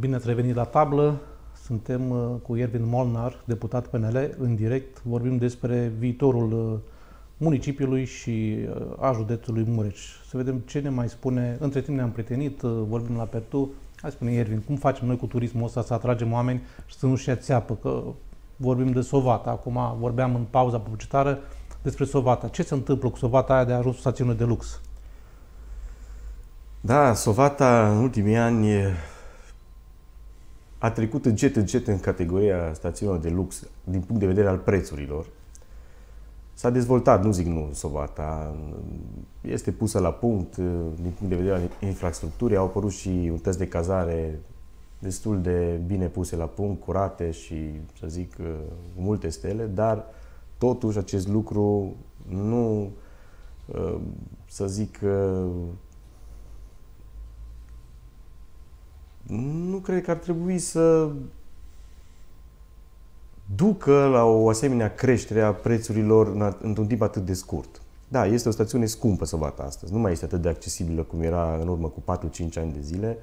Bine ați revenit la tablă. Suntem cu Ervin Molnar, deputat PNL, în direct. Vorbim despre viitorul municipiului și a județului Mureș. Să vedem ce ne mai spune. Între timp ne-am prietenit, vorbim la Pertu. Hai spune, Ervin, cum facem noi cu turismul ăsta să atragem oameni și să nu și țeapă? Că vorbim de Sovata. Acum vorbeam în pauza publicitară despre Sovata. Ce se întâmplă cu Sovata aia de a ajuns o stațiune de lux? Da, Sovata în ultimii ani a trecut încet în categoria stațiunilor de lux din punct de vedere al prețurilor. S-a dezvoltat, nu zic nu, Sovata. Este pusă la punct din punct de vedere al infrastructurii. Au apărut și unități de cazare destul de bine puse la punct, curate și, să zic, multe stele, dar totuși acest lucru nu, să zic, nu cred că ar trebui să ducă la o asemenea creștere a prețurilor într-un timp atât de scurt. Da, este o stațiune scumpă Sovata astăzi. Nu mai este atât de accesibilă cum era în urmă cu 4-5 ani de zile.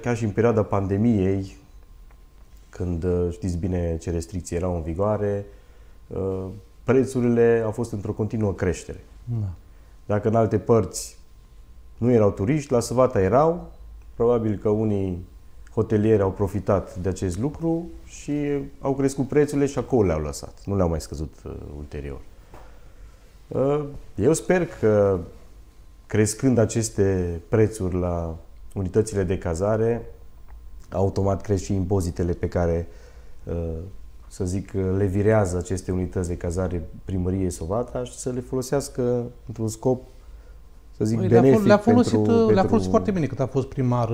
Chiar și în perioada pandemiei, când știți bine ce restricții erau în vigoare, prețurile au fost într-o continuă creștere. Da. Dacă în alte părți nu erau turiști, la Sovata erau. Probabil că unii hotelieri au profitat de acest lucru și au crescut prețurile și acolo le-au lăsat. Nu le-au mai scăzut ulterior. Eu sper că crescând aceste prețuri la unitățile de cazare, automat cresc și impozitele pe care, să zic, le virează aceste unități de cazare primăriei Sovata și să le folosească într-un scop, să zic, benefic. Le-a folosit foarte bine cât a fost primar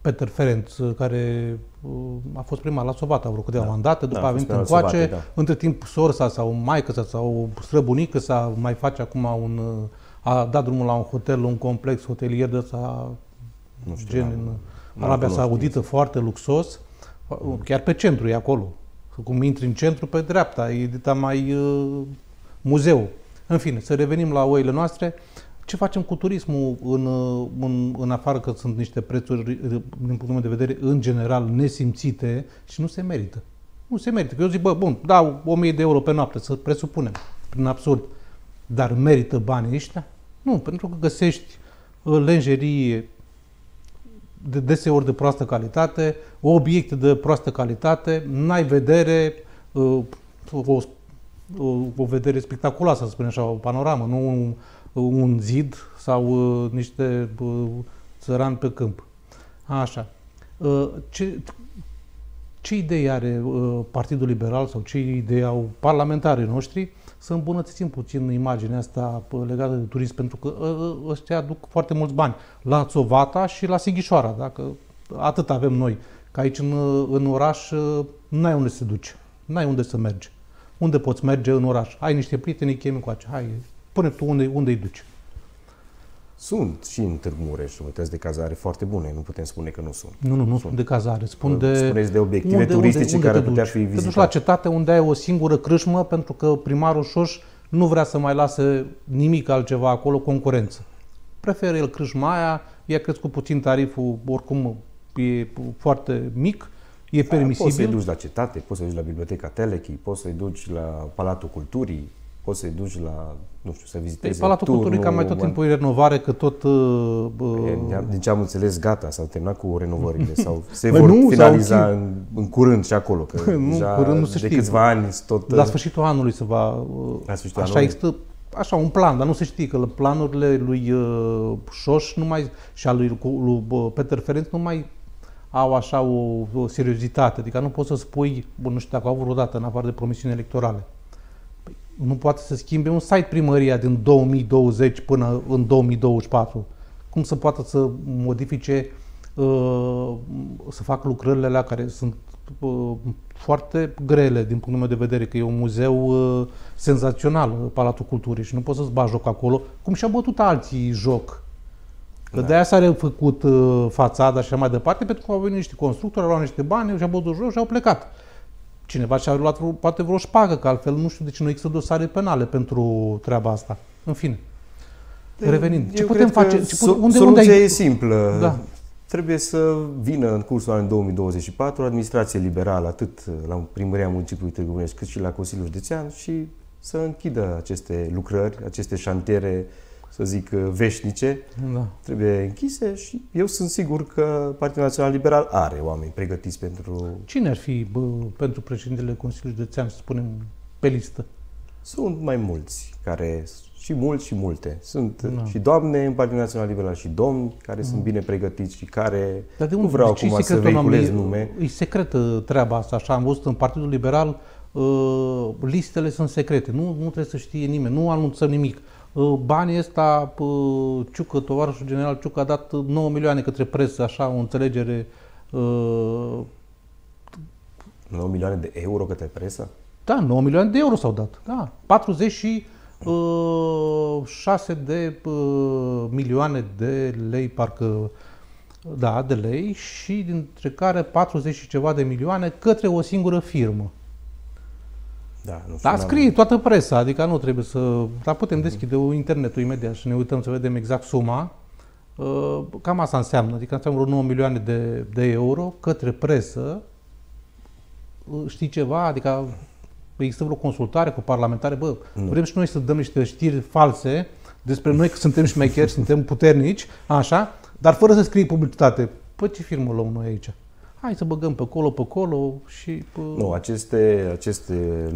Peter Ferenc, care a fost primar la Sovata vreo câteva mandate, după a venit încoace. Între timp sorsa sau maică-sa sau străbunică să mai face acum a dat drumul la un hotel, un complex hotelier de ăsta, nu știu, gen în Arabia Saudită, foarte luxos. Chiar pe centru e acolo. Cum intri în centru, pe dreapta e mai muzeu. În fine, să revenim la oile noastre. Ce facem cu turismul în afară că sunt niște prețuri, din punctul meu de vedere, în general nesimțite și nu se merită. Nu se merită. Că eu zic, bă, bun, dau 1000 de euro pe noapte, să presupunem, prin absurd. Dar merită banii ăștia? Nu, pentru că găsești lenjerie de deseori de proastă calitate, obiecte de proastă calitate, n-ai vedere, o vedere spectaculoasă, să spunem așa, o panoramă, nu un zid sau niște țărani pe câmp. Așa. Ce idei are Partidul Liberal sau ce idei au parlamentarii noștri să îmbunătățim puțin imaginea asta legată de turism, pentru că ăștia aduc foarte mulți bani la Sovata și la Sighișoara, dacă atât avem noi, că aici în oraș n-ai unde să te duci, n-ai unde să mergi. Unde poți merge în oraș? Ai niște prieteni, chemi cu acea. Hai, pune tu unde îi duci. Sunt și în Târgu Mureș unități de cazare foarte bune, nu putem spune că nu sunt. Nu spun de cazare, spun de... Spuneți de obiective turistice unde care putea fi vizitate. Te duci la cetate unde ai o singură crâșmă, pentru că primarul Șoș nu vrea să mai lase nimic altceva acolo, concurență. Preferă el crâșma aia, i-a crescut puțin tariful, oricum e foarte mic, e permisibil. Poți să-i duci la cetate, poți să-i duci la biblioteca Telechi, poți să-i duci la Palatul Culturii, poți să-i duci la, nu știu, să vizitezi Palatul Culturii, ca mai tot timpul e renovare, că tot... Din ce am înțeles, gata, s-au terminat cu renovările, sau se vor finaliza în curând și acolo, că deja de câțiva ani tot... La sfârșitul anului se va... Așa există, așa, un plan, dar nu se știe, că planurile lui Șoș și al lui Peter Ferenc nu mai au așa o seriozitate, adică nu poți să spui, bun, nu știu dacă au avut vreodată, în afară de promisiuni electorale. Nu poate să schimbe un site primăria din 2020 până în 2024. Cum să poată să modifice, să facă lucrările alea care sunt foarte grele din punctul meu de vedere, că e un muzeu senzațional, Palatul Culturii, și nu poți să-ți bagi joc acolo, cum și-au bătut alții joc. Că de-aia s-a refăcut fațada și așa mai departe, pentru că au venit niște constructori, au luat niște bani, și-au bătut joc și au plecat. Cineva și-a luat poate vreo șpagă, că altfel nu știu de ce nu există dosare penale pentru treaba asta. În fine. Revenind, ce putem face? Soluția e simplă. Da. Trebuie să vină în cursul anului 2024 o administrație liberală, atât la primăria municipiului Târgu Mureș, cât și la Consiliul Județean, și să închidă aceste lucrări, aceste șantiere, să zic, veșnice. Da. Trebuie închise și eu sunt sigur că Partidul Național Liberal are oameni pregătiți pentru... Cine ar fi pentru președintele Consiliului Județean, să spunem, pe listă? Sunt mai mulți care... Și mulți și multe. Sunt și doamne în Partidul Național Liberal și domni care sunt bine pregătiți și care nu vreau acum să vehiculez nume. E secretă treaba asta, așa. Am văzut în Partidul Liberal, listele sunt secrete. Nu trebuie să știe nimeni, nu anunțăm nimic. Banii ăsta, Ciucă, tovarășul general Ciucă a dat 9 milioane către presă, așa, o înțelegere. 9 milioane de euro către presă? Da, 9 milioane de euro s-au dat. Da, 46 de milioane de lei, parcă, da, de lei, și dintre care 40 și ceva de milioane către o singură firmă. Da, dar scrie toată presa, adică nu trebuie să... Dar putem deschide internetul imediat și ne uităm să vedem exact suma. Cam asta înseamnă, adică înseamnă 9 milioane de euro către presă. Știi ceva? Adică... Există vreo consultare cu parlamentare? Bă, vrem și noi să dăm niște știri false despre noi, că suntem șmecheri, suntem puternici, așa, dar fără să scrii publicitate. Păi ce firmă luăm noi aici? Hai să băgăm pe acolo și... Nu, aceste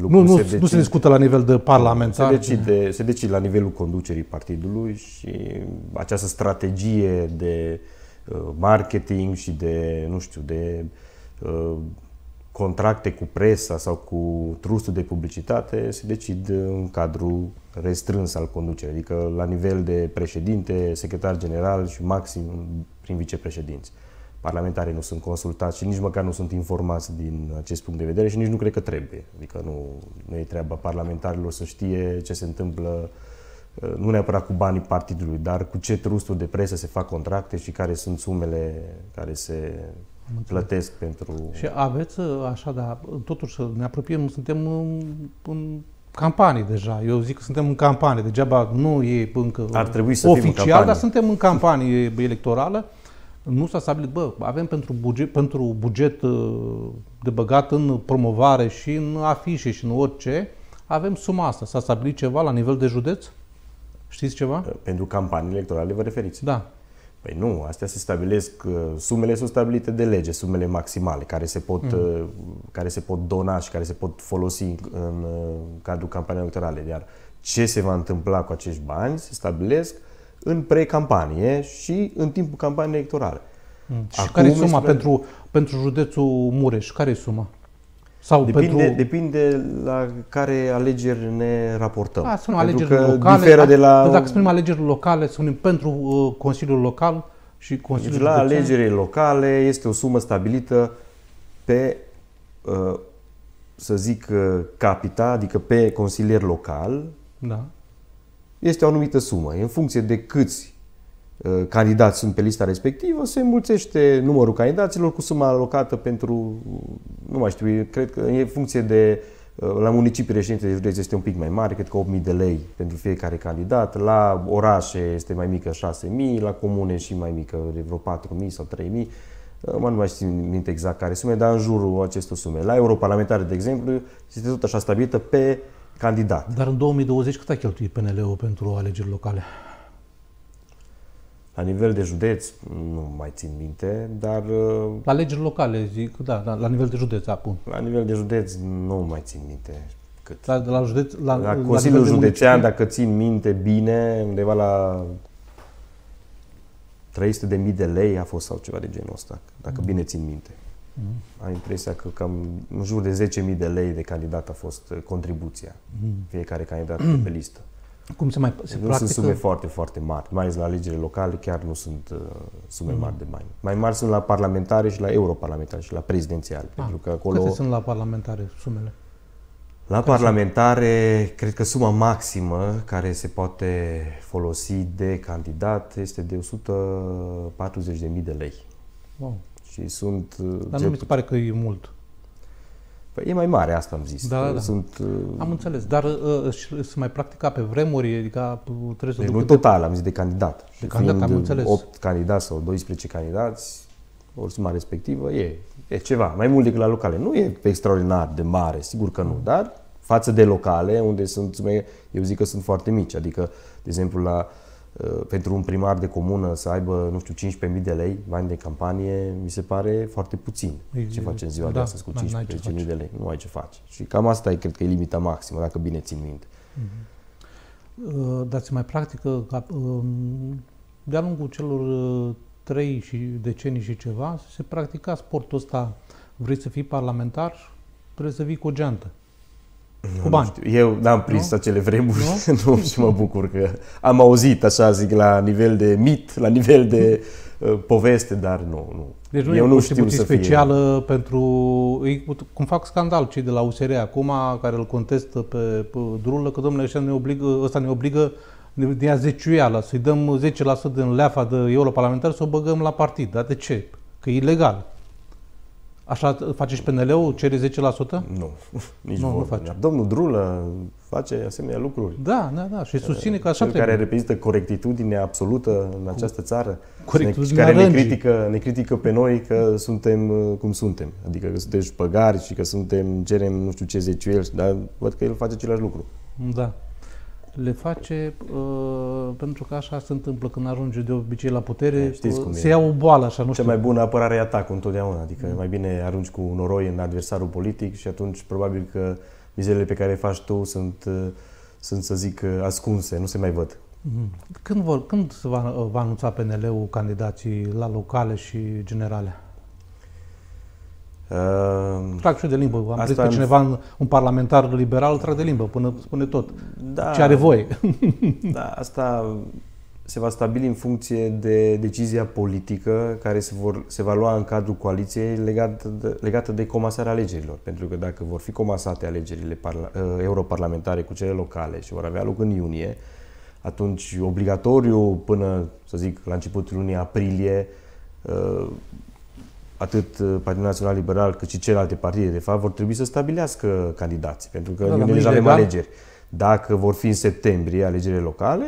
lucruri nu se discută la nivel de parlamentar. Se decide la nivelul conducerii partidului și această strategie de marketing și de, nu știu, de... contracte cu presa sau cu trustul de publicitate se decid în cadrul restrâns al conducerii, adică la nivel de președinte, secretar general și maxim prin vicepreședinți. Parlamentarii nu sunt consultați și nici măcar nu sunt informați din acest punct de vedere și nici nu cred că trebuie. Adică nu e treaba parlamentarilor să știe ce se întâmplă, nu neapărat cu banii partidului, dar cu ce trusturi de presă se fac contracte și care sunt sumele care se... plătesc pentru... Și aveți, așa, dar totuși ne apropiem, suntem în campanie deja. Eu zic că suntem în campanie, degeaba nu e încă ar trebui să oficial, dar suntem în campanie electorală. Nu s-a stabilit, bă, avem pentru buget de băgat în promovare și în afișe și în orice, avem suma asta. S-a stabilit ceva la nivel de județ? Știți ceva? Pentru campanii electorale vă referiți? Da. Păi nu, astea se stabilesc, sumele sunt stabilite de lege, sumele maximale care se pot dona și care se pot folosi în cadrul campaniei electorale. Iar ce se va întâmpla cu acești bani se stabilesc în pre-campanie și în timpul campaniei electorale. Și acum, care e suma pentru județul Mureș? Care e suma? Sau depinde la care alegeri ne raportăm. Sunt alegeri locale. Diferă de la... Dacă spunem alegeri locale, spunem pentru Consiliul Local și Consiliul Județean. La alegerile locale este o sumă stabilită pe, să zic, capita, adică pe consilier local. Da. Este o anumită sumă. În funcție de câți candidați sunt pe lista respectivă, se înmulțește numărul candidaților cu suma alocată pentru, nu mai știu, cred că e funcție de, la municipii reședinte de județ este un pic mai mare, cred că 8.000 de lei pentru fiecare candidat, la orașe este mai mică 6.000, la comune și mai mică de vreo 4.000 sau 3.000, nu mai știu minte exact care sume, dar în jurul acestor sume. La europarlamentare, de exemplu, este tot așa stabilită pe candidat. Dar în 2020 cât a cheltuit PNL-ul pentru alegeri locale? La nivel de județ, nu mai țin minte, dar... La alegeri locale, zic, da, la nivel de județ, apun. La nivel de județ, nu mai țin minte cât. La Consiliul Județean, dacă țin minte bine, undeva la 300.000 de lei a fost sau ceva de genul ăsta, dacă bine țin minte. Am impresia că cam în jur de 10.000 de lei de candidat a fost contribuția, fiecare candidat pe listă. Cum se mai practică? Nu sunt sume foarte, foarte mari. Mai ales la alegerile locale chiar nu sunt sume mari de bani. Mai mari sunt la parlamentare și la europarlamentare și la prezidențial. Pentru că acolo... Câte sunt la parlamentare sumele? La parlamentare, cred că suma maximă care se poate folosi de candidat este de 140.000 de lei. Wow. Și sunt... Dar nu mi se pare că e mult. Păi e mai mare, asta am zis. Da, da. Sunt, am înțeles, dar se mai practica pe vremuri, adică trebuie să... Deci nu total, am zis de candidat. De candidat, am înțeles. 8 candidați sau 12 candidați, ori suma respectivă, e ceva. Mai mult decât la locale. Nu e extraordinar de mare, sigur că nu, dar față de locale, unde sunt, eu zic că sunt foarte mici. Adică, de exemplu, pentru un primar de comună să aibă, nu știu, 15.000 de lei, bani de campanie, mi se pare foarte puțin. Ce faci în ziua de astăzi cu 15.000 de lei? Nu ai ce faci. Și cam asta e, cred că e limita maximă, dacă bine țin minte. Dar se mai practică, de-a lungul celor 3 decenii și ceva, se practica sportul ăsta. Vrei să fii parlamentar, trebuie să vii cu o geantă. Cu bani. Eu n-am prins acele vremuri, nu? Și mă bucur că am auzit, așa zic, la nivel de mit, la nivel de poveste, dar nu. Deci nu eu e nu știu să specială fie. Pentru... Cum fac scandal cei de la USR acum, care îl contestă pe Drulă, că domnule, ăsta ne obligă de azeciuială, să-i dăm 10% din leafa de europarlamentar, să o băgăm la partid. Dar de ce? Că e ilegal. Așa face și PNL-ul? Cere 10%? Nu, nici nu face. Domnul Drulă face asemenea lucruri. Da, și susține că așa trebuie. Care reprezintă corectitudine absolută în această țară. Corectitudine care ne critică pe noi că suntem cum suntem. Adică că suntem șpăgari și că cerem nu știu ce zeciuieli, dar văd că el face același lucru. Da. Le face pentru că așa se întâmplă când ajunge de obicei la putere, se ia o boală așa, nu știu. Cea mai bună apărare e atacul întotdeauna, adică mai bine arunci cu noroi în adversarul politic și atunci probabil că mizerele pe care le faci tu sunt, să zic, ascunse, nu se mai văd. Când se va anunța PNL-ul candidații la locale și generale? Trag și de limbă. Am zis că cineva, un parlamentar liberal, trag de limbă până spune tot ce are voie. Da, asta se va stabili în funcție de decizia politică care se va lua în cadrul coaliției legată de comasarea alegerilor. Pentru că dacă vor fi comasate alegerile europarlamentare cu cele locale și vor avea loc în iunie, atunci obligatoriu până, să zic, la începutul lunii aprilie, atât Partidul Național Liberal cât și celelalte partide, de fapt, vor trebui să stabilească candidații, pentru că noi deja avem alegeri. Dacă vor fi în septembrie alegerile locale,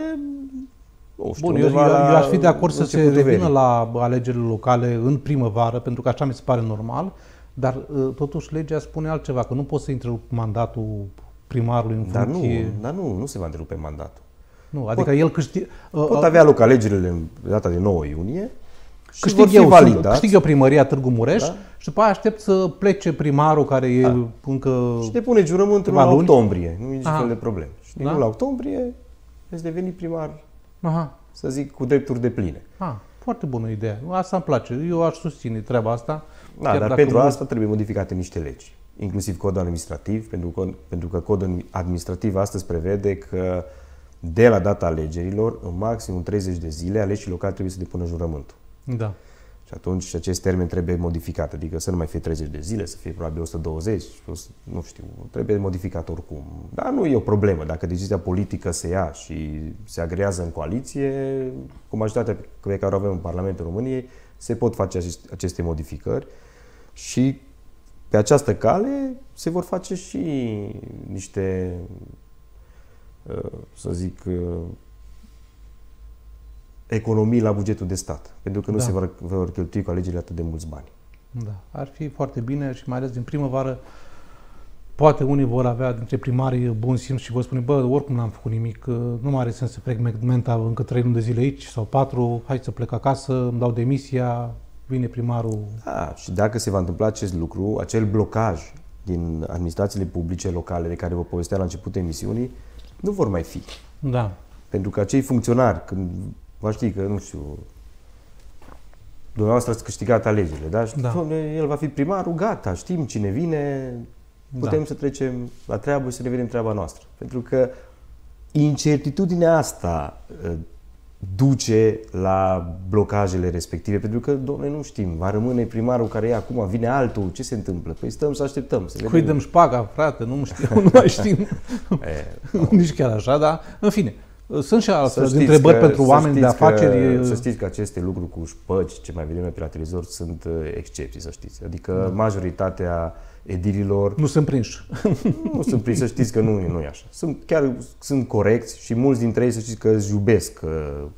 nu știu. Bun, eu aș fi de acord să se revină la alegerile locale în primăvară, pentru că așa mi se pare normal, dar totuși legea spune altceva, că nu poți să întrerupi mandatul primarului în funcție... Dar nu se va întrerupe mandatul. Nu, adică el câștigă... Pot avea loc alegerile în data de 9 iunie, Câștig eu primăria Târgu Mureș și după aia aștept să plece primarul care e încă... Și depune jurământul la octombrie, nu e niciun fel de problemă. Și din la octombrie veți deveni primar, să zic, cu drepturi de pline. Foarte bună idee. Asta îmi place. Eu aș susține treaba asta. Dar pentru asta trebuie modificate niște legi, inclusiv codul administrativ, pentru că codul administrativ astăzi prevede că de la data alegerilor, în maximum 30 de zile, aleșii locali trebuie să depună jurământul. Da. Și atunci acest termen trebuie modificat, adică să nu mai fie 30 de zile, să fie probabil 120, nu știu, trebuie modificat oricum. Dar nu e o problemă, dacă decizia politică se ia și se agrează în coaliție, cu majoritatea pe care o avem în Parlamentul României, se pot face aceste modificări și pe această cale se vor face și niște, să zic, economii la bugetul de stat, pentru că nu se vor cheltui cu alegerile atât de mulți bani. Ar fi foarte bine și mai ales din primăvară, poate unii vor avea dintre primarii bun simț și vor spune, bă, oricum n-am făcut nimic, nu mai are sens să plec menta încă 3 luni de zile aici sau 4, hai să plec acasă, îmi dau demisia, vine primarul. Și dacă se va întâmpla acest lucru, acel blocaj din administrațiile publice locale de care vă povestea la începutul emisiunii, nu vor mai fi. Pentru că acei funcționari, când vă știi că, nu știu, dumneavoastră ați câștigat alegerile, el va fi primarul, gata, știm cine vine, putem să trecem la treabă și să ne vedem treaba noastră. Pentru că incertitudinea asta duce la blocajele respective, pentru că, domnule, nu știm, va rămâne primarul care e acum, vine altul, ce se întâmplă? Păi stăm să așteptăm. Cui dăm șpaga, frate, nu mai știm. Nici chiar așa, dar în fine. Sunt și astfel de întrebări pentru oameni de afaceri. Să știți că aceste lucruri cu șpăci, ce mai vedem pe la televizor, sunt excepții, să știți. Adică majoritatea edililor. Nu sunt prinși. Nu sunt prinși, să știți că nu e așa. Chiar sunt corecți și mulți dintre ei, să știți că își iubesc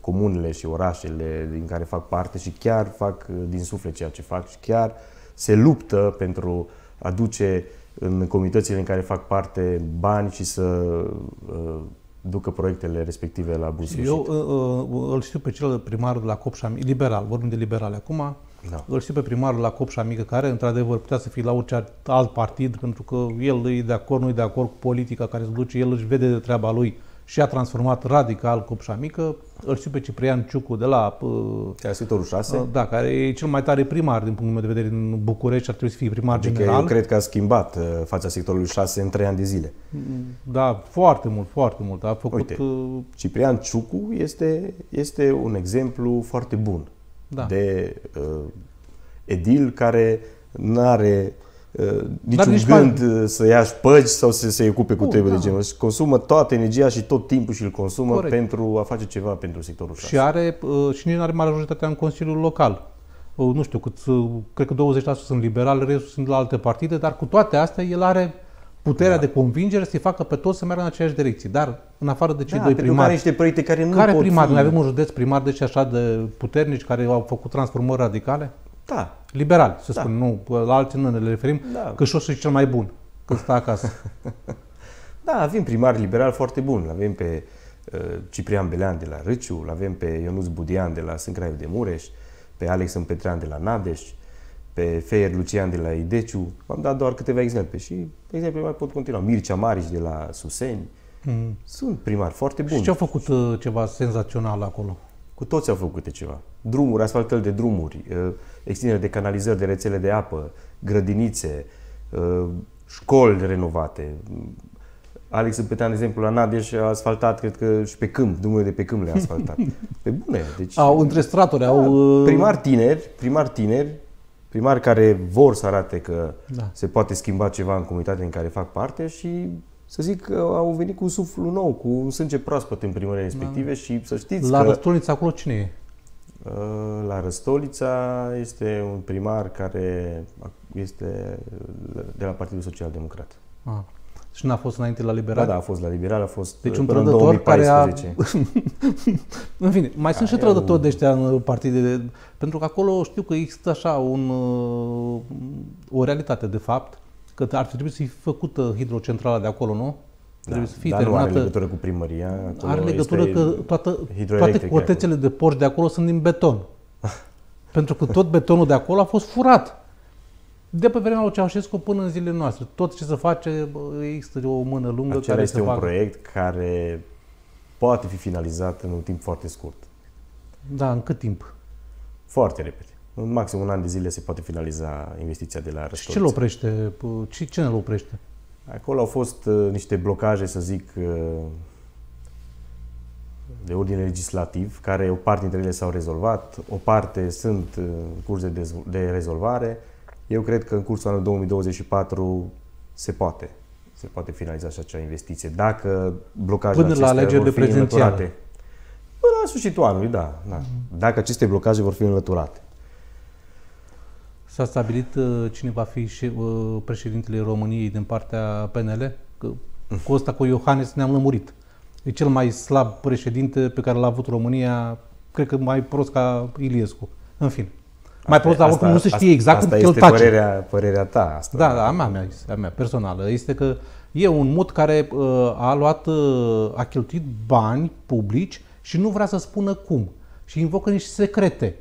comunele și orașele din care fac parte și chiar fac din suflet ceea ce fac și chiar se luptă pentru a aduce în comunitățile în care fac parte bani și să ducă proiectele respective la bun sfârșit. Eu îl știu pe cel primar de la Copșa Mică, liberal, vorbim de liberale acum, da. Îl știu pe primarul la Copșa Mică, care într-adevăr putea să fie la orice alt partid, pentru că el e de acord, nu e de acord cu politica care se duce, el își vede de treaba lui și a transformat radical Copșa Mică. Îl știu pe Ciprian Ciucu de la... Sectorul 6? Da, care e cel mai tare primar din punctul meu de vedere în București, ar trebui să fie primar adică general. Eu cred că a schimbat fața sectorului 6 în 3 ani de zile. Da, foarte mult, foarte mult. A făcut... Uite, Ciprian Ciucu este un exemplu foarte bun, da, de edil care nu are niciun gând să ia șpăgi sau să se ocupe cu treburi, da, de genul. Își consumă toată energia și tot timpul și îl consumă, corect, pentru a face ceva pentru sectorul 6. Și are, și nici nu are majoritatea în Consiliul Local. Nu știu cât, cred că 20% sunt liberali, restul sunt la alte partide, dar cu toate astea el are puterea, da, de convingere să-i facă pe toți să meargă în aceeași direcție. Dar, în afară de cei, da, doi primari... Care niște proiecte care nu care pot primari? Noi avem un județ primar deci așa de puternici care au făcut transformări radicale? Da. Liberali, să, da, spun, nu, la alții nu ne referim, da, că Șoș e cel mai bun când stă acasă. Da, avem primari liberali foarte buni. L-avem pe Ciprian Belean de la Râciu, l-avem pe Ionuț Budian de la Sâncraiu de Mureș, pe Alex Petrean de la Nadeș, pe Feier Lucian de la Ideciu. V-am dat doar câteva exemple și exemple mai pot continua. Mircea Marici de la Suseni. Sunt primari foarte buni. Și ce au făcut ceva senzațional acolo? Cu toți au făcut ceva. Drumuri, asfaltări de drumuri, extindere de canalizări, de rețele de apă, grădinițe, școli renovate. Alex Petrean, de exemplu, la Nadeș a asfaltat, cred că și pe câmp, drumurile de pe câmp le-a asfaltat. Pe bune. Deci, au între straturi, da, au... Primari tineri care vor să arate că, da, se poate schimba ceva în comunitatea în care fac parte și, să zic, că au venit cu un suflu nou, cu un sânge proaspăt în primările respective, da, și să știți la că... La Răstolița acolo cine e? La Răstolița este un primar care este de la Partidul Social Democrat. Aha. Și n-a fost înainte la liberal? Da, a fost la liberal, a fost deci un până în 2014. În fine, mai sunt și trădători de ăștia în partide, pentru că acolo știu că există așa o realitate de fapt, că ar trebui să-i făcută hidrocentrala de acolo, nu? Da, să fie dar nu are legătură cu primăria. Are legătură că toate cortețele de porci de acolo sunt din beton. Pentru că tot betonul de acolo a fost furat. De pe vremea lui Ceaușescu până în zilele noastre. Tot ce se face, există o mână lungă. Acela care este un proiect care poate fi finalizat în un timp foarte scurt. Da, în cât timp? Foarte repede. În maxim un an de zile se poate finaliza investiția de la Răstolița. Și ce-l oprește? Cine îl oprește? Acolo au fost niște blocaje, să zic, de ordin legislativ, care o parte dintre ele s-au rezolvat, o parte sunt în curs de rezolvare. Eu cred că în cursul anului 2024 se poate finaliza și acea investiție, dacă blocajele acestea vor fi înlăturate. Până la sfârșitul anului, da, da. Dacă aceste blocaje vor fi înlăturate. S-a stabilit cine va fi și președintele României din partea PNL? Că cu ăsta, cu Iohannis, ne-am lămurit. E cel mai slab președinte pe care l-a avut România, cred că mai prost ca Iliescu. În fine. Mai prost, dar oricum nu se știe exact când el tace. Asta este părerea ta. Asta. Da, da, a mea personală. Este că e un mut care a cheltuit bani publici și nu vrea să spună cum. Și invocă niște secrete.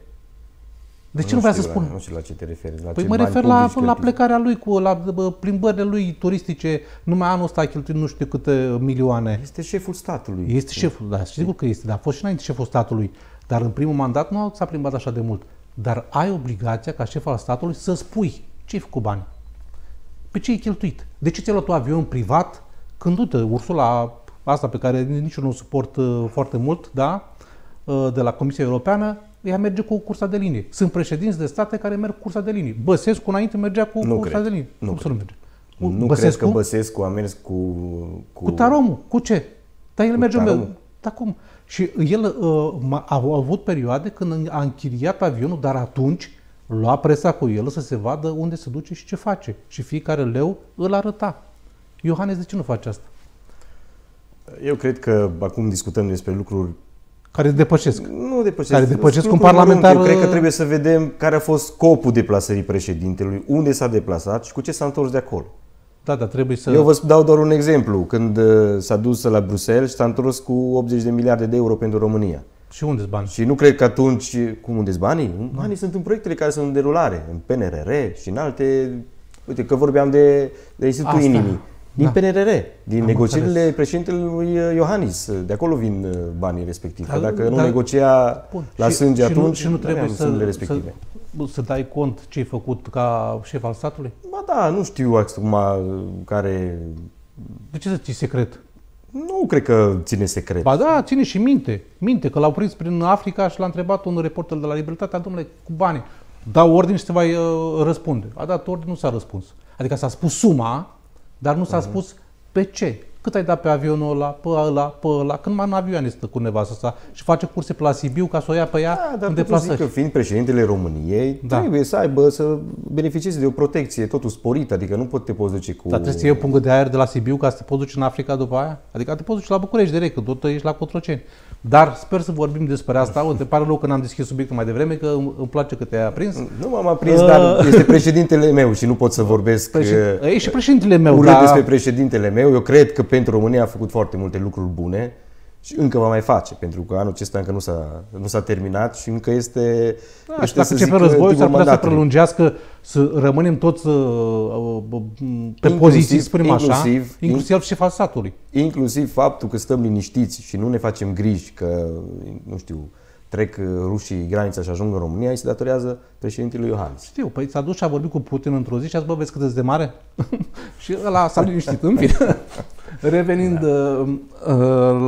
De ce nu vrea să spun? Nu știu la ce te referi. Păi mă refer la plecarea lui, la plimbările lui turistice. Numai anul ăsta a cheltuit nu știu câte milioane. Este șeful statului. Este șeful, da, sigur că este, dar a fost și înainte șeful statului. Dar în primul mandat nu s-a plimbat așa de mult. Dar ai obligația ca șef al statului să spui ce ai făcut bani, pe ce ai cheltuit, de ce ți-ai luat tu avion privat când du-te Ursula asta pe care nici eu nu o suport foarte mult, da, de la Comisia Europeană, ea merge cu cursa de linie. Sunt președinți de state care merg cu cursa de linie. Băsescu înainte mergea cu cursa de linie. Nu cred. Nu cred că Băsescu a mers cu Taromul. Cu ce? Dar el merge Dar cum? Și el a avut perioade când a închiriat avionul, dar atunci lua presa cu el să se vadă unde se duce și ce face. Și fiecare leu îl arăta. Iohannis, de ce nu face asta? Eu cred că acum discutăm despre lucruri care depășesc. Nu depășesc. Care depășesc un parlamentar. Eu cred că trebuie să vedem care a fost scopul deplasării președintelui, unde s-a deplasat și cu ce s-a întors de acolo. Da, da, trebuie să... Eu vă dau doar un exemplu. Când s-a dus la Bruxelles și s-a întors cu 80 de miliarde de euro pentru România. Și unde-s banii? Și nu cred că atunci... Cum unde-s banii? Banii sunt în proiectele care sunt în derulare, în PNRR și în alte... Uite, că vorbeam de Institutul asta. Inimii. Din PNRR, din negocierile președintelui Iohannis. De acolo vin banii respectivi. Dar dacă nu negocia la sânge atunci, și nu trebuie să dai cont ce ai făcut ca șef al statului? Ba da, nu știu acum care... De ce să ții secret? Nu cred că ține secret. Ba da, ține și minte. Minte că l-au prins prin Africa și l-a întrebat un reporter de la Libertatea, domnule, cu bani. Dau ordine și se va răspunde. A dat ordine, nu s-a răspuns. Adică s-a spus suma... Dar nu s-a spus pe ce. Cât ai dat pe avionul ăla, pe ăla, pe ăla. Când mai în avioane stă cu nevastă asta și face curse pe la Sibiu ca să o ia pe ea în deplasări. Dar zic că fiind președintele României, trebuie să aibă, să beneficieze de o protecție totul sporită. Adică nu te poți duce cu... Dar trebuie să iei o pungă de aer de la Sibiu ca să te poți duce în Africa după aia? Adică te poți duce la București direct, că tot ești la Cotroceni. Dar sper să vorbim despre asta. Îmi pare rău că n-am deschis subiectul mai devreme, că îmi place că te-ai aprins. Nu m-am aprins, dar este președintele meu și nu pot să vorbesc e și președintele meu, urât despre președintele meu. Eu cred că pentru România a făcut foarte multe lucruri bune și încă va mai face, pentru că anul acesta încă nu s-a terminat și încă este... Da, și dacă începe războiul, s-ar putea să prelungească, să rămânem toți pe poziții, spunem așa, inclusiv șeful statului. Inclusiv faptul că stăm liniștiți și nu ne facem griji că, nu știu, trec rușii granița și ajung în România, îi se datorează președintelui Iohannis. Știu, păi s-a dus și a vorbit cu Putin într-o zi și a zis, bă, vezi cât de mare? Și ăla s-a liniștit, în fine. Revenind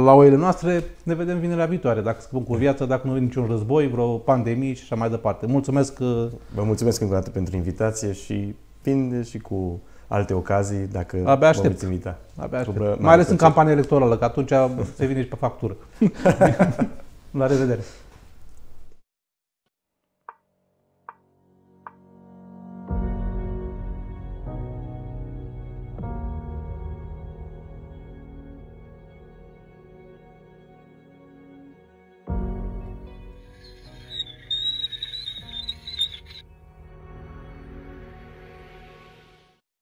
la oile noastre, ne vedem vinerea viitoare, dacă scăpăm cu viață, dacă nu e niciun război, vreo pandemie și așa mai departe. Mulțumesc! Vă mulțumesc încă o dată pentru invitație și vin și cu alte ocazii, dacă abia aștept. Vă invita. Abia aștept. Mai ales în campania electorală, că atunci se vine și pe factură. La revedere!